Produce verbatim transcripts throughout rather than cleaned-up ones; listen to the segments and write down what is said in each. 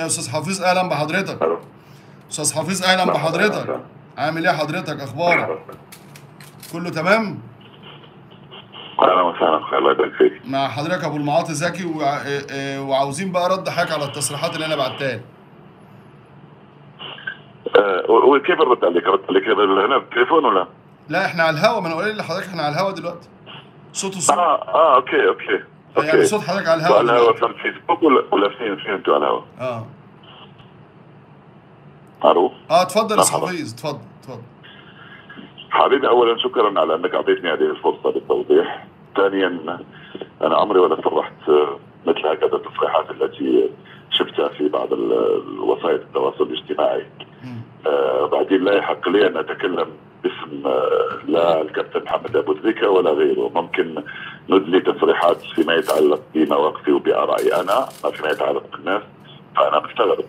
يا استاذ حفيظ اهلا بحضرتك. الو استاذ حفيظ اهلا بحضرتك. عامل ايه حضرتك؟ اخبارك؟ كله تمام؟ اهلا وسهلا، الله يبارك فيك. مع حضرتك ابو المعاطي زكي، وعاوزين بقى رد حضرتك على التصريحات اللي انا بعتها لك. أه وكيف ردت عليك؟ ردت عليك هنا بالتليفون ولا؟ لا احنا على الهوا، ما انا قايل لحضرتك احنا على الهوا دلوقتي. صوت الصوت اه اه اوكي اوكي اوكي يعني صوت حضرتك على الهوا. على الهوا في الفيسبوك ولا ولا فين فين انتوا على الهوا؟ اه الو اه اتفضل يا حفيظ، اتفضل اتفضل. حبيبي اولا شكرا على انك اعطيتني هذه الفرصه للتوضيح. ثانيا انا عمري ولا صرحت مثل هكذا التصريحات التي شفتها في بعض الوسائل التواصل الاجتماعي. آه بعدين لا يحق لي ان اتكلم باسم آه لا الكابتن محمد أبو تريكة ولا غيره. ممكن ندلي تصريحات فيما يتعلق بمواقفي وبارائي انا، فيما يتعلق بالناس. فانا مستغرب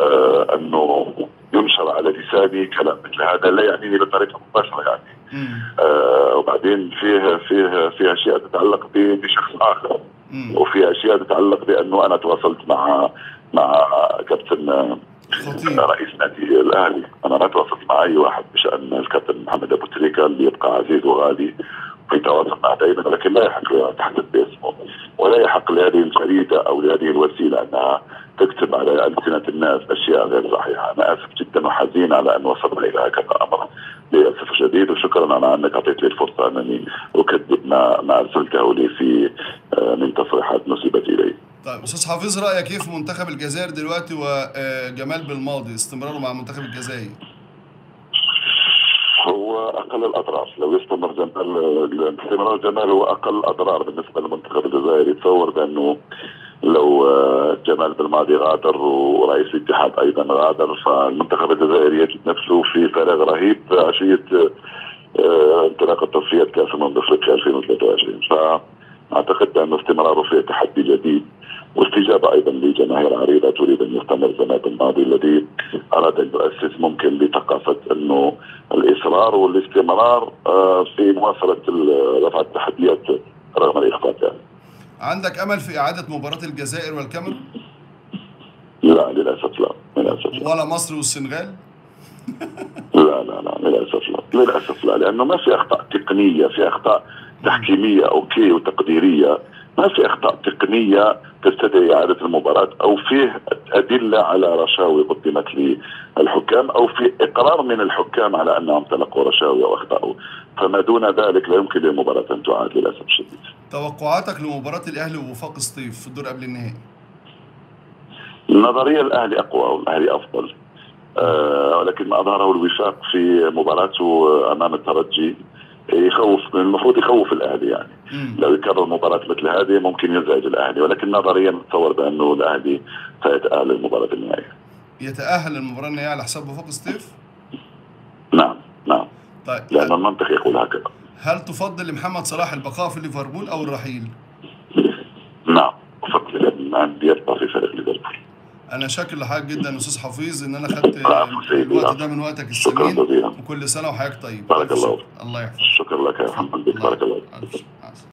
آه انه ينشر على لساني كلام مثل هذا، لا يعنيني بطريقه مباشره يعني. آه وبعدين فيه فيه فيه اشياء تتعلق بشخص اخر، وفي اشياء تتعلق بانه انا تواصلت مع مع كابتن خطير. رئيس نادي الاهلي، انا ما تواصلت مع اي واحد بشان الكابتن محمد ابو تريكة اللي يبقى عزيز وغالي في تواصل مع دائما، لكن لا يحق لي ان اتحدث باسمه، ولا يحق لهذه الجريده او لهذه الوسيله انها تكتب على السنه الناس اشياء غير صحيحه. انا اسف جدا وحزين على ان وصلنا الى هكذا امر للاسف الشديد، وشكرا على انك اعطيت لي الفرصه انني اكذب ما ما ارسلته لي في من تصريحات نسبت الي. طيب استاذ حفيظ، رايك كيف منتخب الجزائر دلوقتي وجمال بلماضي استمراره مع منتخب الجزائر؟ هو اقل الاضرار، لو يستمر جمال استمرار جمال هو اقل الاضرار بالنسبه للمنتخب الجزائري. تصور بانه لو جمال بلماضي غادر ورئيس الاتحاد ايضا غادر، فالمنتخب الجزائري يجد نفسه في فراغ رهيب عشيه انطلاقه تصفيات كاس الامم الافريقيه ألفين وثلاثة وعشرين. فاعتقد ان استمراره فيه تحدي جديد، واستجابه ايضا لجماهير عريضه تريد ان يستمر جمال بلماضي الذي اراد ان يؤسس ممكن بثقافه انه الاصرار والاستمرار في مواصله رفع التحديات رغم الاخفاقات يعني. عندك امل في اعاده مباراه الجزائر والكاميرون؟ لا للاسف، لا للاسف لا. ولا مصر والسنغال؟ لا لا لا للاسف لا، للاسف لا، لانه ما في اخطاء تقنيه، في اخطاء تحكيميه اوكي وتقديريه، ما في اخطاء تقنيه تستدعي اعاده المباراه، او فيه ادله على رشاوي قدمت للحكام، او في اقرار من الحكام على انهم تلقوا رشاوي او اخطاوا، فما دون ذلك لا يمكن للمباراه ان تعاد للاسف الشديد. توقعاتك لمباراه الاهلي ووفاق سطيف في الدور قبل النهائي؟ نظريا الاهلي اقوى والاهلي افضل، أه ولكن ما اظهره الوفاق في مباراته امام الترجي يخوف، المفروض يخوف الاهلي يعني. مم. لو يكرر مباراه مثل هذه ممكن يزعج الاهلي، ولكن نظريا اتصور بانه الاهلي سيتاهل المباراه النهائيه. يتاهل المباراه النهائيه على حساب وفاق سطيف؟ نعم نعم. طيب لان المنطق يقول هكذا. هل تفضل لمحمد صلاح البقاء في ليفربول او الرحيل؟ نعم افضل ان يبقى في فريق ليفربول. انا شاكر لحضرتك جدا استاذ حفيظ ان انا خدت الوقت ده من وقتك الثمين، وكل سنه وحضرتك طيب. بارك الله فيك. الله يحفظك. شكرا لك يا محمد، بارك الله فيك.